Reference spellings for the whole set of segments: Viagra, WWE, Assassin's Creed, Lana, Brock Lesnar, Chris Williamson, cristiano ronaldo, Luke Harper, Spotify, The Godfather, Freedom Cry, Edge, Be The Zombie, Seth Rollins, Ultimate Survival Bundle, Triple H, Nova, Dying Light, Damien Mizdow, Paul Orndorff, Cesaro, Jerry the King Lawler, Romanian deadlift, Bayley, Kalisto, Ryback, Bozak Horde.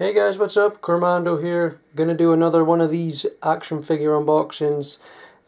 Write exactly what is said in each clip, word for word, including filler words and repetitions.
Hey guys, what's up? Cormando here. Gonna do another one of these action figure unboxings.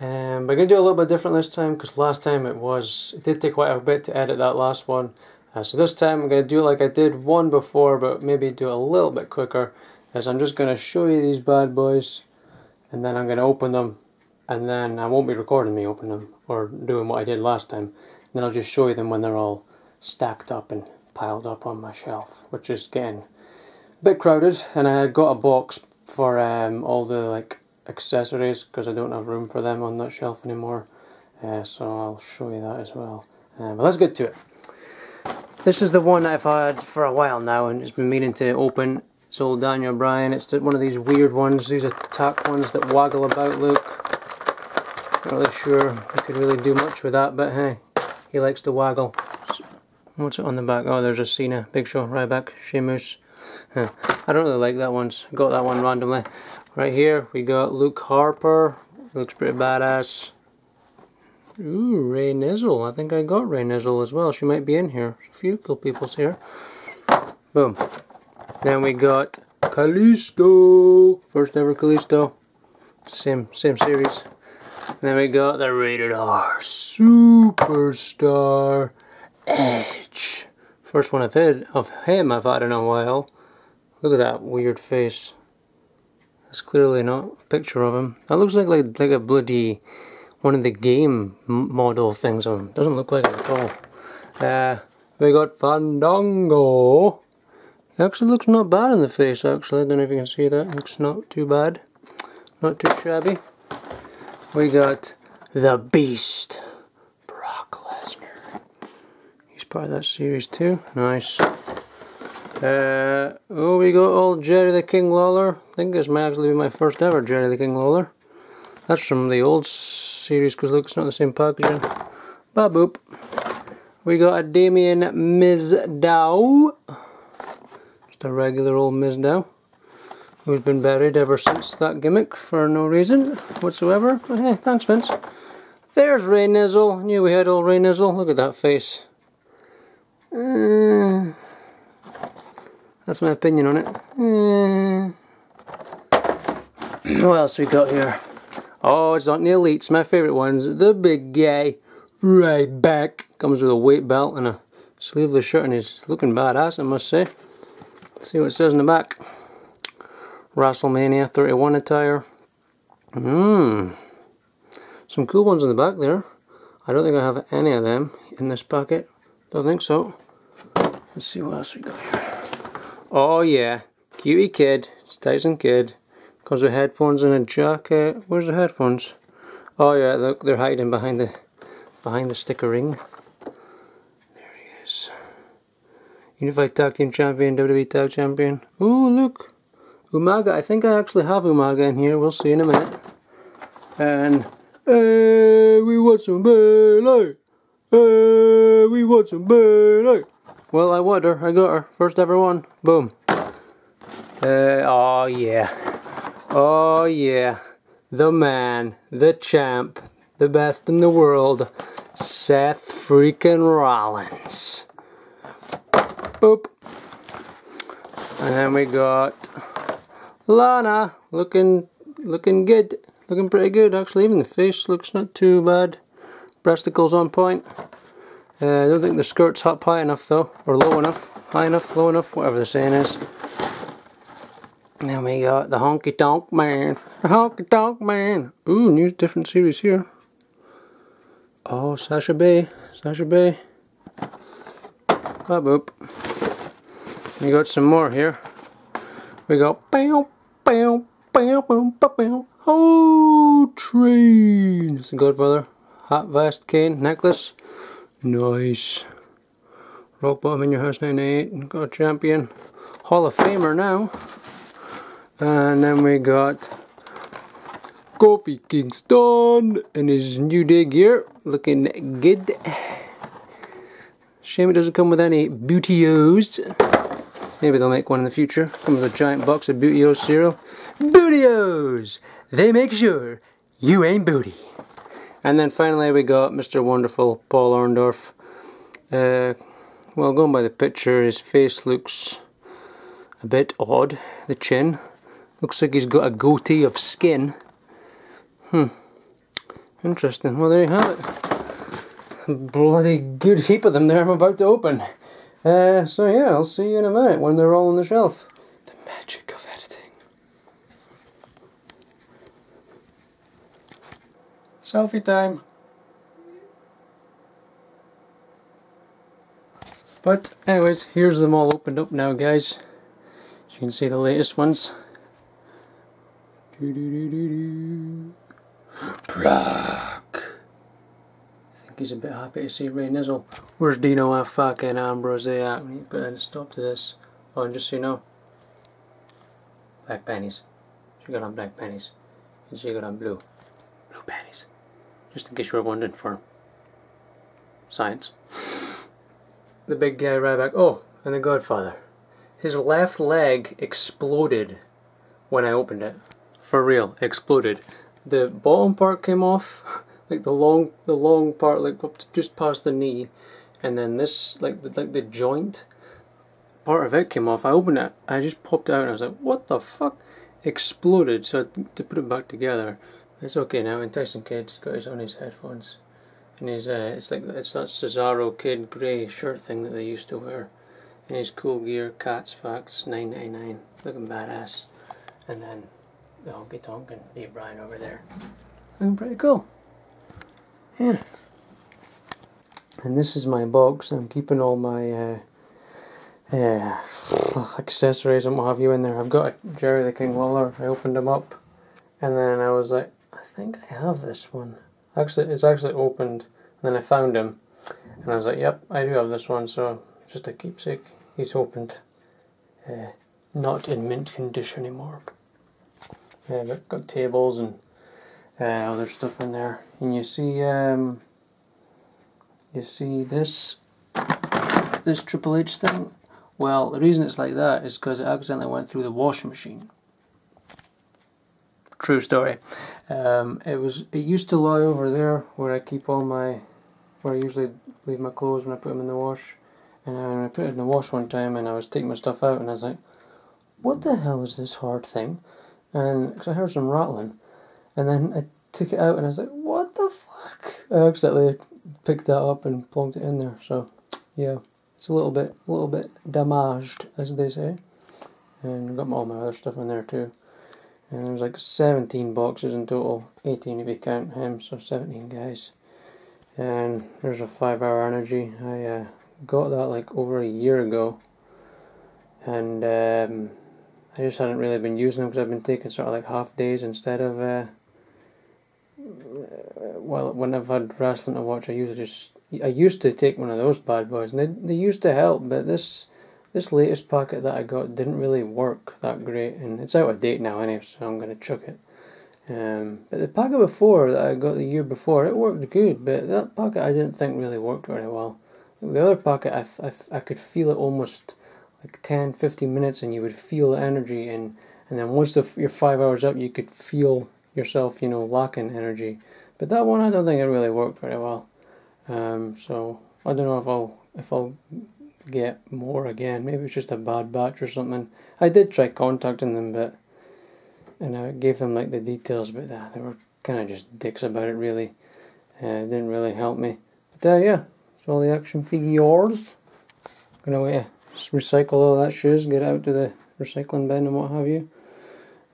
Um, we're gonna do a little bit different this time because last time it was it did take quite a bit to edit that last one. Uh, so this time I'm gonna do like I did one before, but maybe do it a little bit quicker. As I'm just gonna show you these bad boys, and then I'm gonna open them, and then I won't be recording me opening them or doing what I did last time. And then I'll just show you them when they're all stacked up and piled up on my shelf, which is getting bit crowded, and I got a box for um, all the like accessories because I don't have room for them on that shelf anymore, uh, so I'll show you that as well. Uh, but let's get to it. This is the one I've had for a while now and it's been meaning to open. It's old Daniel Bryan. It's one of these weird ones, these attack ones that waggle about. Look, not really sure I could really do much with that, but hey, he likes to waggle. What's it on the back? Oh, there's a Cena, Big Show, Ryback, Sheamus. Huh. I don't really like that one, so I got that one randomly. Right here we got Luke Harper, looks pretty badass. Ooh, Ray Nizzle, I think I got Ray Nizzle as well, she might be in here. There's a few cool peoples here. Boom. Then we got Kalisto, first ever Kalisto, same, same series. And then we got the Rated R Superstar Edge. First one I've had of him I've had in a while. Look at that weird face. That's clearly not a picture of him. That looks like like, like a bloody one of the game model things on him. Doesn't look like it at all. Uh, we got Fandango. He actually looks not bad in the face actually. I don't know if you can see that. Looks not too bad. Not too shabby. We got the Beast. Brock Lesnar. Part of that series too. Nice. Uh, oh, we got old Jerry the King Lawler. I think this might actually be my first ever Jerry the King Lawler. That's from the old series because look, it's not the same packaging. Ba-boop. We got a Damien Mizdow. Just a regular old Mizdow who's been buried ever since that gimmick for no reason whatsoever. But hey, thanks Vince. There's Ray Nizzle. Knew we had old Ray Nizzle. Look at that face. Uh, that's my opinion on it. Uh, what else we got here? Oh, it's not the elites, my favourite ones. The big guy, Ryback. Comes with a weight belt and a sleeveless shirt, and he's looking badass, I must say. Let's see what it says in the back. WrestleMania thirty-one attire. Mmm. Some cool ones in the back there. I don't think I have any of them in this packet. Don't think so. Let's see what else we got here. Oh yeah, cutie kid. It's Tyson Kidd. Comes with headphones and a jacket. Where's the headphones? Oh yeah, look, they're hiding behind the behind the sticker ring. There he is. Unified Tag Team Champion, W W E Tag Champion. Ooh, look, Umaga. I think I actually have Umaga in here. We'll see in a minute. And hey, we want some Bayley. Hey, we want some Bayley. Well, I want her. I got her. First ever one. Boom. Uh, oh, yeah. Oh, yeah. The man. The champ. The best in the world. Seth freaking Rollins. Boop. And then we got Lana. Looking, looking good. Looking pretty good, actually. Even the face looks not too bad. Breasticles on point. Uh, I don't think the skirt's up high enough though, or low enough, high enough, low enough, whatever the saying is. And then we got the Honky Tonk Man. The Honky Tonk Man. Ooh, new different series here. Oh, Sasha Bay, Sasha Bay. Ba boop. We got some more here. We got bam, bam, bam, bam, bam. Oh, train. It's The Godfather. Hat, vest, cane, necklace. Nice. Rock bottom in your house ninety-eight. Got a champion. Hall of Famer now. And then we got Kofi Kingston in his New Day gear. Looking good. Shame it doesn't come with any Bootios. Maybe they'll make one in the future. Comes with a giant box of Bootios cereal. Bootios! They make sure you ain't booty. And then finally we got Mister Wonderful, Paul Orndorff. Uh, well, going by the picture, his face looks a bit odd, the chin. Looks like he's got a goatee of skin. Hmm. Interesting. Well, there you have it. A bloody good heap of them there I'm about to open. Uh, so yeah, I'll see you in a minute when they're all on the shelf. The magic of editing. Selfie time. But anyways, here's them all opened up now, guys. As you can see, the latest ones. Doo-doo-doo-doo-doo. Brock. I think he's a bit happy to see Ray Nizzle. Where's Dino and fucking Ambrose at? We need to put a stop to this. Oh, and just so you know, black panties. She got on black panties. And she got on blue. Blue panties. Just in case you were wondering for science. The big guy Ryback. Oh, and The Godfather. His left leg exploded when I opened it. For real, exploded. The bottom part came off, like the long, the long part, like up to just past the knee, and then this, like the, like the joint part of it came off. I opened it, I just popped it out, and I was like, "What the fuck?" Exploded. So to put it back together, it's okay now. And Tyson Kidd's got his on his headphones, and his uh, it's like it's that Cesaro Kid grey shirt thing that they used to wear, and his cool gear, Cats Facts nine ninety-nine, looking badass, and then the Honky Tonk and Dave Bryan over there. Looking pretty cool. Yeah. And this is my box. I'm keeping all my uh, uh, accessories and what have you in there. I've got a Jerry the King Lawler. I opened him up and then I was like, I think I have this one. Actually, it's actually opened and then I found him and I was like, yep, I do have this one, so just a keepsake. He's opened. Uh, not in mint condition anymore. Yeah, got, got tables and uh, other stuff in there, and you see, um, you see this this Triple H thing. Well, the reason it's like that is because it accidentally went through the washing machine. True story. Um, it was it used to lie over there where I keep all my, where I usually leave my clothes when I put them in the wash, and I, I put it in the wash one time, and I was taking my stuff out, and I was like, what the hell is this hard thing? And cause I heard some rattling, and then I took it out and I was like, what the fuck? I accidentally picked that up and plonked it in there, so yeah, it's a little bit a little bit damaged, as they say. And I've got all my other stuff in there too, and there's like seventeen boxes in total, eighteen if you count him, so seventeen guys. And there's a five hour energy. I uh, got that like over a year ago, and um I just hadn't really been using them because I've been taking sort of like half days instead of, uh, well, when I've had wrestling to watch, I usually just, I used to take one of those bad boys, and they, they used to help, but this this latest packet that I got didn't really work that great, and it's out of date now anyway, so I'm going to chuck it. Um, but the packet before that I got the year before, it worked good, but that packet I didn't think really worked very well. The other packet, I, I, I could feel it almost like ten, fifteen minutes, and you would feel the energy, and and then once the, you're five hours up, you could feel yourself, you know, lacking energy. But that one, I don't think it really worked very well. Um, so I don't know if I'll if I'll get more again. Maybe it's just a bad batch or something. I did try contacting them, but and I gave them like the details, but uh, they were kind of just dicks about it, really. Uh, it didn't really help me. But uh, yeah, it's all the action figures. I'm gonna wait. Just recycle all that shoes, get out to the recycling bin and what have you.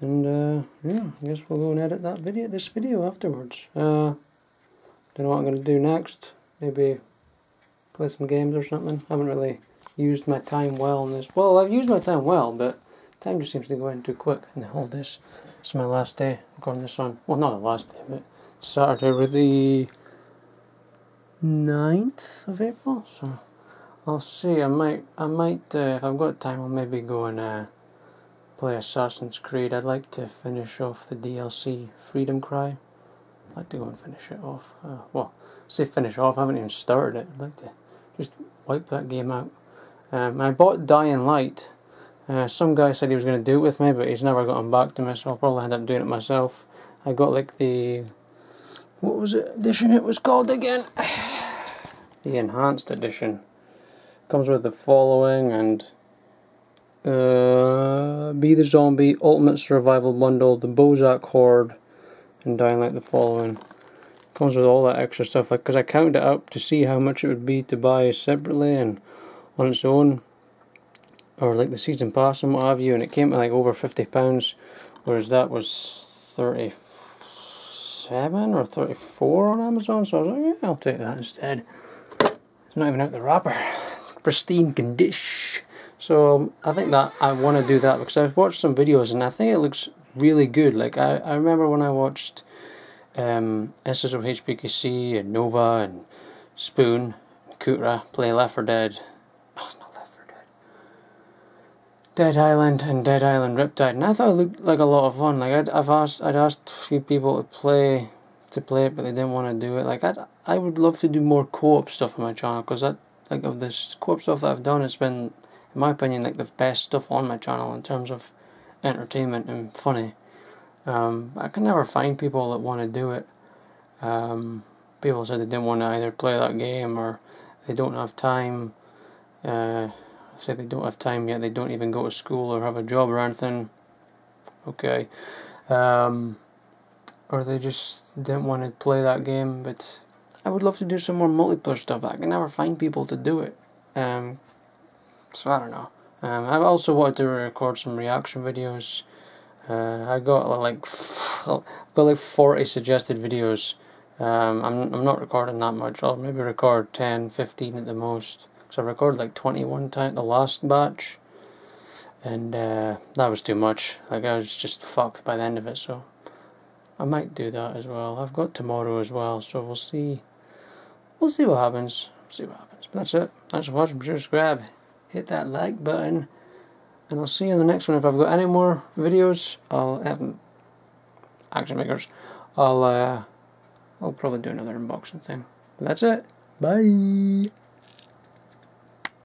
And uh, yeah, I guess we'll go and edit that video, this video afterwards. Uh, don't know what I'm going to do next. Maybe play some games or something. I haven't really used my time well in this. Well, I've used my time well, but time just seems to go in too quick in the holidays. This is my last day recording this on, well, not the last day, but Saturday with the ninth of April, so I'll see. I might, I might. Uh, if I've got time, I'll maybe go and uh, play Assassin's Creed. I'd like to finish off the D L C, Freedom Cry. I'd like to go and finish it off. Uh, well, say finish off. I haven't even started it. I'd like to just wipe that game out. Um, and I bought Dying Light. Uh, some guy said he was going to do it with me, but he's never gotten back to me, so I'll probably end up doing it myself. I got like the, what was it edition? It was called again. The enhanced edition. Comes with the following and uh, Be The Zombie, Ultimate Survival Bundle, the Bozak Horde, and Dying Light the following. Comes with all that extra stuff, like, because I counted it up to see how much it would be to buy separately and on its own, or like the season pass and what have you, and it came to like over fifty pounds, whereas that was thirty-seven or thirty-four on Amazon, so I was like, yeah, I'll take that instead. It's not even out the wrapper. Pristine condition. So um, I think that I want to do that, because I've watched some videos and I think it looks really good. Like I, I remember when I watched um, S S O H P K C and Nova and Spoon, Kutra play Left four Dead. Oh, it's not Left four Dead. Dead Island and Dead Island Riptide, and I thought it looked like a lot of fun. Like I'd I've asked I'd asked a few people to play to play it, but they didn't want to do it. Like I I would love to do more co-op stuff on my channel, because that like of this co-op stuff that I've done, it's been, in my opinion, like the best stuff on my channel in terms of entertainment and funny. Um, I can never find people that want to do it. Um, people said they didn't want to either play that game, or they don't have time. Uh, say they don't have time yet. They don't even go to school or have a job or anything. Okay, um, or they just didn't want to play that game. But I would love to do some more multiplayer stuff. I can never find people to do it. Um, So I don't know. Um, I've also wanted to record some reaction videos. Uh, I got like f got like forty suggested videos. Um, I'm I'm not recording that much. I'll maybe record ten, fifteen at the most. Cause I recorded like twenty-one times the last batch, and uh, that was too much. Like I was just fucked by the end of it. So I might do that as well. I've got tomorrow as well. So we'll see. We'll see what happens. We'll see what happens. But that's it. Thanks for watching. Subscribe. Hit that like button, and I'll see you in the next one. If I've got any more videos, I'll add action makers. I'll uh, I'll probably do another unboxing thing. But that's it. Bye.